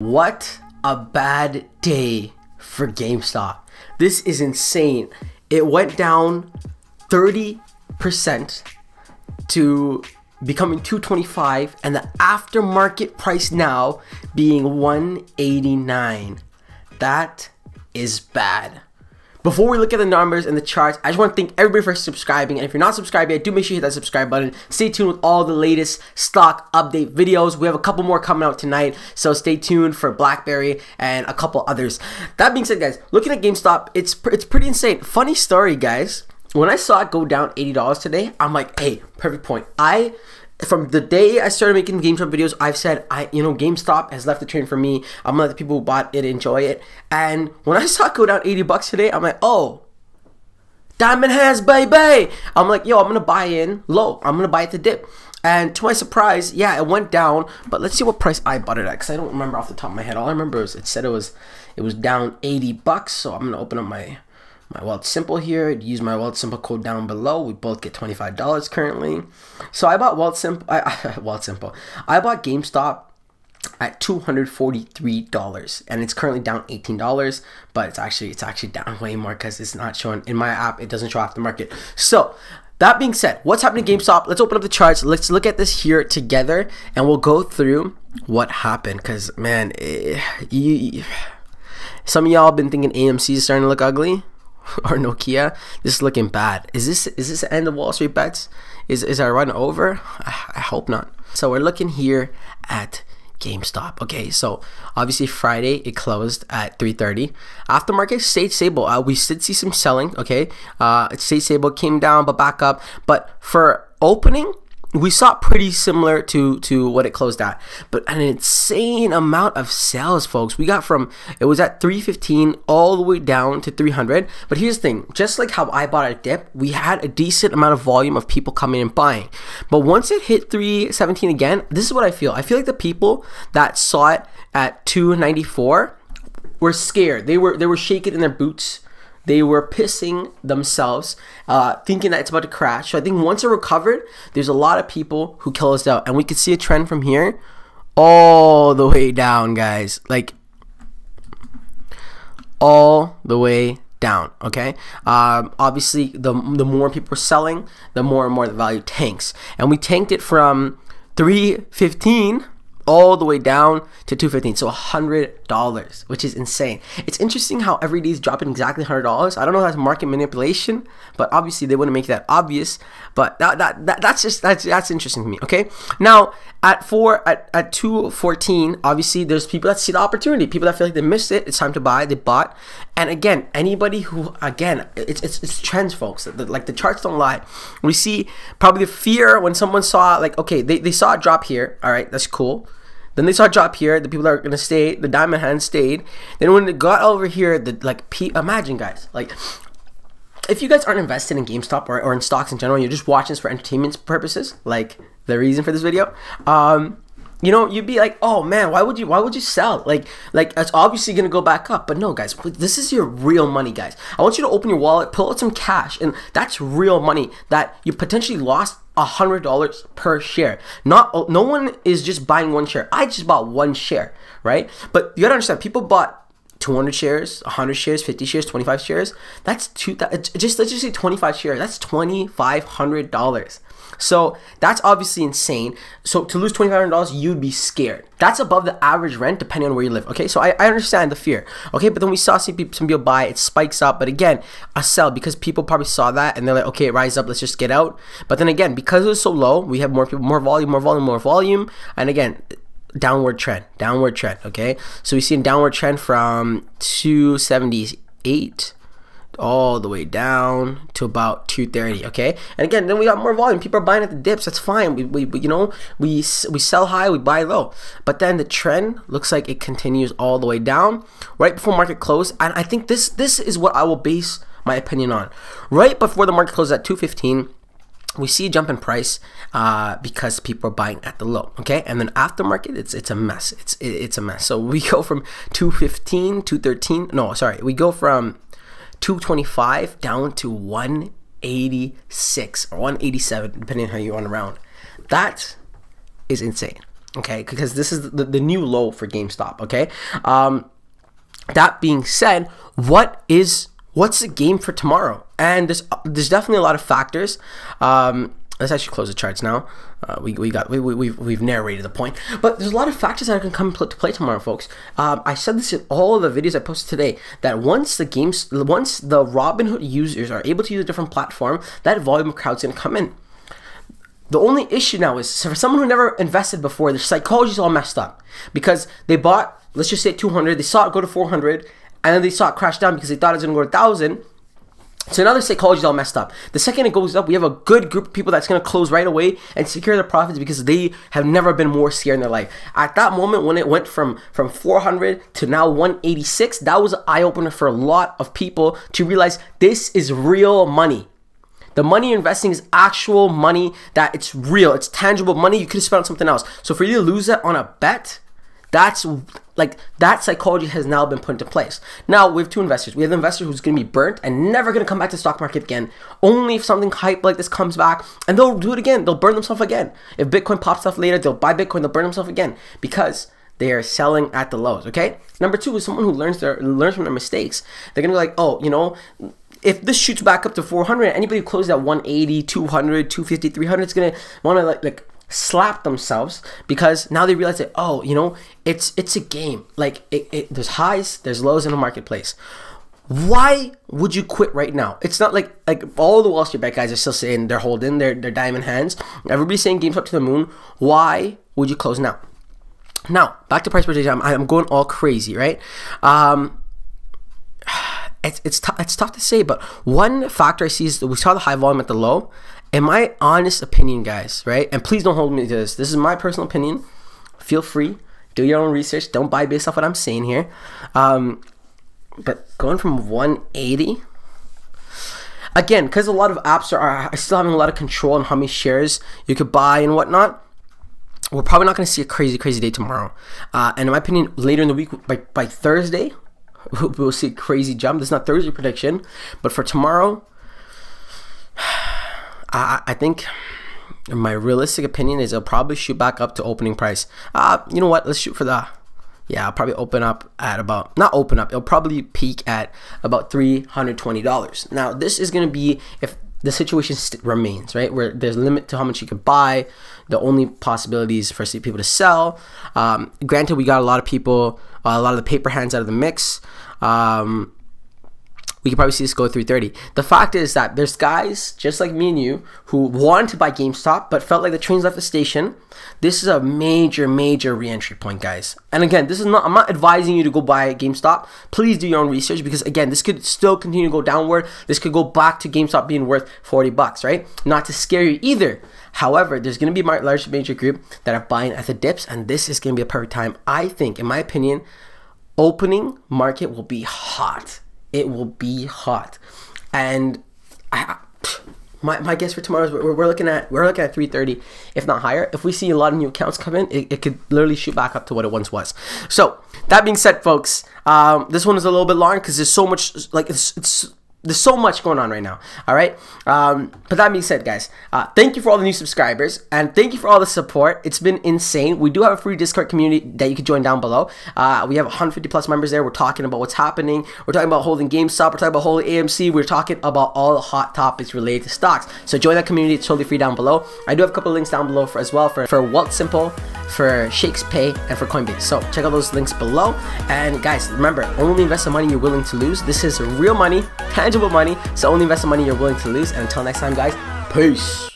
What a bad day for GameStop. This is insane. It went down 30% to becoming 225 and the aftermarket price now being 189. That is bad. Before we look at the numbers and the charts, I just want to thank everybody for subscribing. And if you're not subscribed yet, do make sure you hit that subscribe button. Stay tuned with all the latest stock update videos. We have a couple more coming out tonight, so stay tuned for Blackberry and a couple others. That being said, guys, looking at GameStop, it's pretty insane. Funny story, guys. When I saw it go down $80 today, I'm like, hey, perfect point. From the day I started making GameStop videos, I've said, GameStop has left the train for me. I'm gonna let the people who bought it enjoy it. And when I saw it go down 80 bucks today, I'm like, oh, Diamond Hands, baby. I'm like, yo, I'm gonna buy in low. I'm gonna buy at the dip. And to my surprise, yeah, it went down. But let's see what price I bought it at, because I don't remember off the top of my head. All I remember is it said it was down 80 bucks. So I'm gonna open up my Wealthsimple here. Use my Wealthsimple code down below. We both get $25 currently. So I bought Wealthsimple. I bought GameStop at $243, and it's currently down $18. But it's actually down way more because it's not showing in my app. It doesn't show off the market. So that being said, what's happening to GameStop? Let's open up the charts. Let's look at this here together, and we'll go through what happened. Because man, some of y'all been thinking AMC is starting to look ugly. Or Nokia, this is looking bad. Is this the end of Wall Street bets? Is our run over? I hope not. So we're looking here at GameStop. Okay, so obviously Friday it closed at 3:30. Aftermarket stayed stable. We did see some selling. Okay, it stayed stable, came down but back up. But for opening, we saw pretty similar to what it closed at, but an insane amount of sales, folks. We got from, it was at 315 all the way down to 300. But here's the thing, just like how I bought a dip, we had a decent amount of volume of people coming and buying. But once it hit 317 again, this is what I feel. I feel like the people that saw it at 294 were scared. They were shaking in their boots. They were pissing themselves, thinking that it's about to crash. So I think once it recovered, there's a lot of people who closed out. And we could see a trend from here all the way down, guys. Like, all the way down, okay? Obviously, the more people are selling, the more and more the value tanks. And we tanked it from 315 all the way down to 215, so $100, which is insane. It's interesting how every day is dropping exactly $100. I don't know if that's market manipulation, but obviously they wouldn't make that obvious. But that's interesting to me. Okay, now at 214, obviously there's people that see the opportunity, people that feel like they missed it. It's time to buy. They bought, and again, anybody who it's trends, folks. Like the charts don't lie. We see probably the fear when someone saw, like, okay, they saw a drop here. All right, that's cool. Then they saw a drop here. The people that are gonna stay, the Diamond Hand stayed. Then when it got over here, imagine, guys, like, if you guys aren't invested in GameStop or in stocks in general, you're just watching this for entertainment purposes, like the reason for this video. You know, you'd be like, oh man, why would you sell? Like it's obviously gonna go back up. But no, guys, this is your real money, guys. I want you to open your wallet, pull out some cash, and that's real money that you potentially lost $100 per share. No one is just buying one share. I just bought one share, right? But you gotta understand, people bought 200 shares, 100 shares, 50 shares, 25 shares. That's let's just say 25 shares. That's $2,500. So that's obviously insane. So to lose $2,500, you'd be scared. That's above the average rent, depending on where you live. Okay, so I understand the fear. Okay, but then we saw some people buy. It spikes up, but again, a sell because people probably saw that and they're like, okay, rise up, let's just get out. But then again, because it was so low, we have more people, more volume, and again, downward trend. Okay, so we see a downward trend from 278. All the way down to about 230, okay? And again, then we got more volume. People are buying at the dips. That's fine. We sell high, we buy low. But then the trend looks like it continues all the way down right before market close. And I think this is what I will base my opinion on. Right before the market closes at 215, we see a jump in price because people are buying at the low, okay? And then aftermarket, it's a mess. It's a mess. So we go from 215, 213. No, sorry, we go from 225 down to 186 or 187, depending on how you run around. That is insane. okay, because this is the new low for GameStop, okay? That being said, what's the game for tomorrow? And there's definitely a lot of factors. Let's actually close the charts now. We've narrated the point, but there's a lot of factors that can come to play tomorrow, folks. I said this in all of the videos I posted today that once the Robinhood users are able to use a different platform, that volume of crowd's gonna come in. The only issue now is for someone who never invested before, their psychology's all messed up because they bought, let's just say 200, they saw it go to 400, and then they saw it crash down because they thought it was gonna go to 1,000. So now their psychology is all messed up. The second it goes up, we have a good group of people that's going to close right away and secure their profits because they have never been more scared in their life. At that moment when it went from 400 to now 186, that was an eye-opener for a lot of people to realize this is real money. The money you're investing is actual money, that it's real, it's tangible money you could have spent on something else. So for you to lose that on a bet, that's like, that psychology has now been put into place. Now we have two investors. We have the investor who's going to be burnt and never going to come back to the stock market again. Only if something hype like this comes back, and they'll do it again. They'll burn themselves again. If Bitcoin pops off later, they'll buy Bitcoin. They'll burn themselves again because they are selling at the lows. Okay. Number two is someone who learns from their mistakes. They're going to be like, oh, you know, if this shoots back up to 400, anybody who closes at 180, 200, 250, 300 is going to want to like slap themselves because now they realize that, oh, you know, it's a game. Like there's highs, there's lows in the marketplace. Why would you quit right now? It's not like all the Wall Street bet guys are still saying they're holding their diamond hands. Everybody's saying games up to the moon. Why would you close now? Now back to price per day. I'm going all crazy, right? It's tough to say, but one factor I see is that we saw the high volume at the low. In my honest opinion, guys, right? And please don't hold me to this. This is my personal opinion. Feel free. Do your own research. Don't buy based off what I'm saying here. But going from 180, again, because a lot of apps are still having a lot of control on how many shares you could buy and whatnot, we're probably not going to see a crazy day tomorrow. And in my opinion, later in the week, by Thursday, we'll see a crazy jump. This is not Thursday prediction, but for tomorrow, I think my realistic opinion is it'll probably shoot back up to opening price. You know what? Let's shoot for the, yeah, I'll probably open up at about, not open up, it'll probably peak at about $320. Now, this is going to be if the situation remains, right, where there's a limit to how much you can buy, the only possibilities for people to sell. Granted, we got a lot of people, a lot of the paper hands out of the mix. We could probably see this go through 30. The fact is that there's guys just like me and you who wanted to buy GameStop but felt like the train's left the station. This is a major re-entry point, guys. And again, this is not, I'm not advising you to go buy GameStop. Please do your own research because again, this could still continue to go downward. This could go back to GameStop being worth 40 bucks, right? Not to scare you either. However, there's going to be my large major group that are buying at the dips, and this is going to be a perfect time. I think, in my opinion, opening market will be hot. It will be hot, and my guess for tomorrow is we're looking at 330, if not higher. If we see a lot of new accounts come in, it could literally shoot back up to what it once was. So that being said, folks, this one is a little bit long because there's so much there's so much going on right now, all right? But that being said, guys, thank you for all the new subscribers, and thank you for all the support. It's been insane. We do have a free Discord community that you can join down below. We have 150-plus members there. We're talking about what's happening. We're talking about holding GameStop. We're talking about holding AMC. We're talking about all the hot topics related to stocks. So join that community. It's totally free down below. I do have a couple of links down below for Wealthsimple, for Shakepay, and for Coinbase. So check out those links below. And guys, remember, only invest the money you're willing to lose. This is real money, tangible money, so only invest the money you're willing to lose. And until next time, guys, peace.